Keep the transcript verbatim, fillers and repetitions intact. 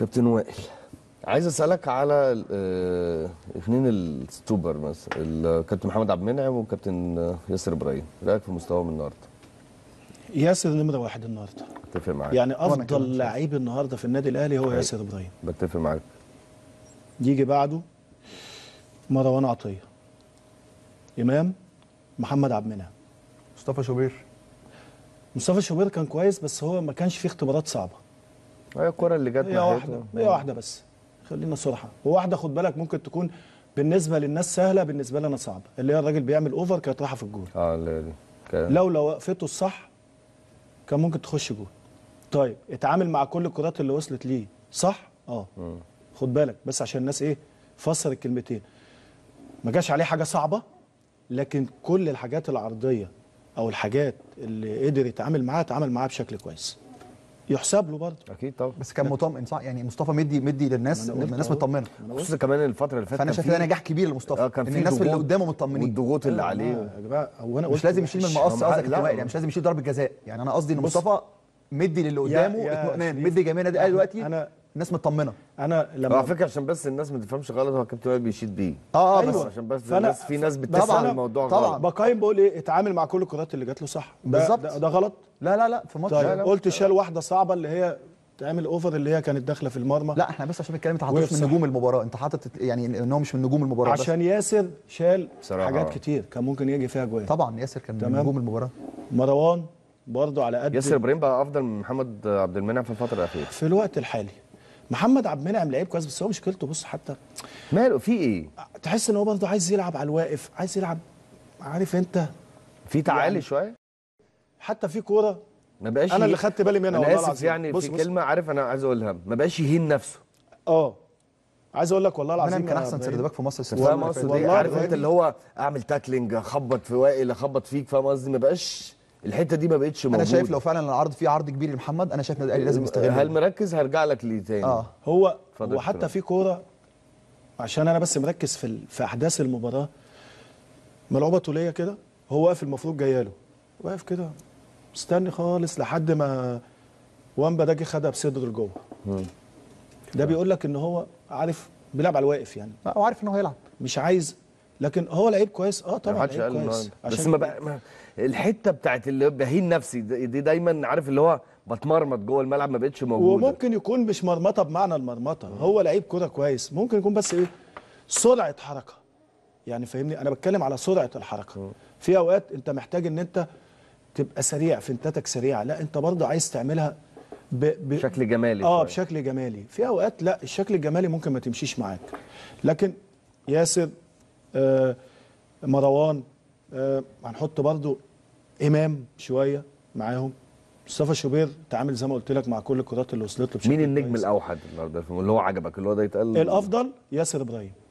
كابتن وائل، عايز اسالك على اثنين الستوبر مثلا، الكابتن محمد عبد المنعم والكابتن ياسر ابراهيم، رايك في مستواهم النهارده؟ ياسر نمره واحد النهارده. اتفق معاك. يعني افضل لعيب النهارده في النادي الاهلي هو ياسر ابراهيم. بتفق معاك. يجي بعده مروان عطيه، امام، محمد عبد المنعم، مصطفى شوبير. مصطفى شوبير كان كويس بس هو ما كانش فيه اختبارات صعبه. هي الكره اللي جت ناحيته هي واحده، هي واحده بس، خلينا صراحه، وواحده خد بالك ممكن تكون بالنسبه للناس سهله، بالنسبه لنا صعبه، اللي هي الراجل بيعمل اوفر كانت رايحه في الجول. اه لا دي لولا وقفته الصح كان ممكن تخش جول. طيب اتعامل مع كل الكرات اللي وصلت ليه صح؟ اه م. خد بالك بس عشان الناس ايه فسر الكلمتين، ما جاش عليه حاجه صعبه، لكن كل الحاجات العرضيه او الحاجات اللي قدر يتعامل معاها اتعامل معاها بشكل كويس، يحسب له برضه. اكيد طبعا، بس كان مطمئن صح، يعني مصطفى مدي مدي للناس، الناس مطمنه، خصوصا كمان الفتره اللي فاتت، فانا شايف ده نجاح كبير لمصطفى. آه كان في الناس اللي قدامه مطمنين، والضغوط اللي عليه يا جماعه، هو انا مش لازم يشيل من المقص، قصدك الوائل يعني مش لازم يشيل ضربه جزاء، يعني انا قصدي ان مصطفى مدي للي قدامه اطمئنان، مدي جميع النادي الاهلي دلوقتي الناس مطمنه. انا لما على فكره عشان بس الناس ما تفهمش غلط، هو الكابتن وائل بيشيد بيه. اه اه بس عشان بس الناس، في ناس بتسال الموضوع غلط. طبعا بقيم، بقول ايه، اتعامل مع كل الكرات اللي جات له صح. بالظبط. ده, ده غلط. لا لا لا في ماتش قلت شال واحده صعبه اللي هي تعمل اوفر اللي هي كانت داخله في المرمى. لا احنا بس عشان الكلام انت حاططش من نجوم المباراه، انت حاطط يعني ان هو مش من نجوم المباراه عشان بس. ياسر شال حاجات كتير كان ممكن يجي فيها جوان. طبعا ياسر كان من نجوم المباراه. مروان برضه على قد ياسر ابراهيم بقى افضل من محمد عبد المنعم في الفتره الاخيره في الوقت الحالي. محمد عبد المنعم لعيب كويس بس هو مشكلته بص حتى ماله في ايه؟ تحس ان هو برضه عايز يلعب على الواقف، عايز يلعب، عارف انت، في تعالي يعني شويه، حتى في كوره ما بقاش، انا اللي خدت بالي منها والله العظيم، يعني بص في بص كلمه، عارف انا عايز اقولها، ما بقاش يهين نفسه. اه عايز اقول لك والله العظيم كان احسن سرد باك في مصر السنه اللي فاتت، عارف انت اللي هو اعمل تاكلينج، اخبط في وائل، اخبط فيك، فاهم قصدي؟ ما بقاش الحته دي ما بقتش موجوده. انا شايف لو فعلا العرض فيه عرض كبير لمحمد، انا شايف ان الاهلي لازم يستغله. هل مركز؟ هرجع لك ليه تاني. اه هو وحتى في كوره، عشان انا بس مركز في في احداث المباراه، ملعوبه طوليه كده، هو واقف المفروض جايه له، واقف كده مستني خالص لحد ما وامبا ده جه خدها بصدره لجوه. ده بيقول لك ان هو عارف بيلعب على الواقف، يعني هو عارف ان هو هيلعب، مش عايز، لكن هو لعيب كويس. اه طبعا لعيب كويس، بس ما بقى الحته بتاعت اللي بهين نفسي دي دايما، عارف اللي هو بتمرمط جوه الملعب، ما بقتش موجوده، وممكن يكون مش مرمطه بمعنى المرمطه، هو لعيب كوره كويس، ممكن يكون بس ايه سرعه حركه، يعني فاهمني، انا بتكلم على سرعه الحركه. في اوقات انت محتاج ان انت تبقى سريع، فنتاتك سريعه، لا انت برضه عايز تعملها بشكل جمالي. اه بشكل جمالي، في اوقات لا الشكل الجمالي ممكن ما تمشيش معاك، لكن ياسر، آه مروان، آه هنحط برضو امام شويه معاهم، مصطفى شوبير تعامل زي ما قلت لك مع كل الكرات اللي وصلت له. مين النجم الاوحد النهارده اللي هو عجبك اللي هو ده يتقال الافضل؟ ياسر ابراهيم.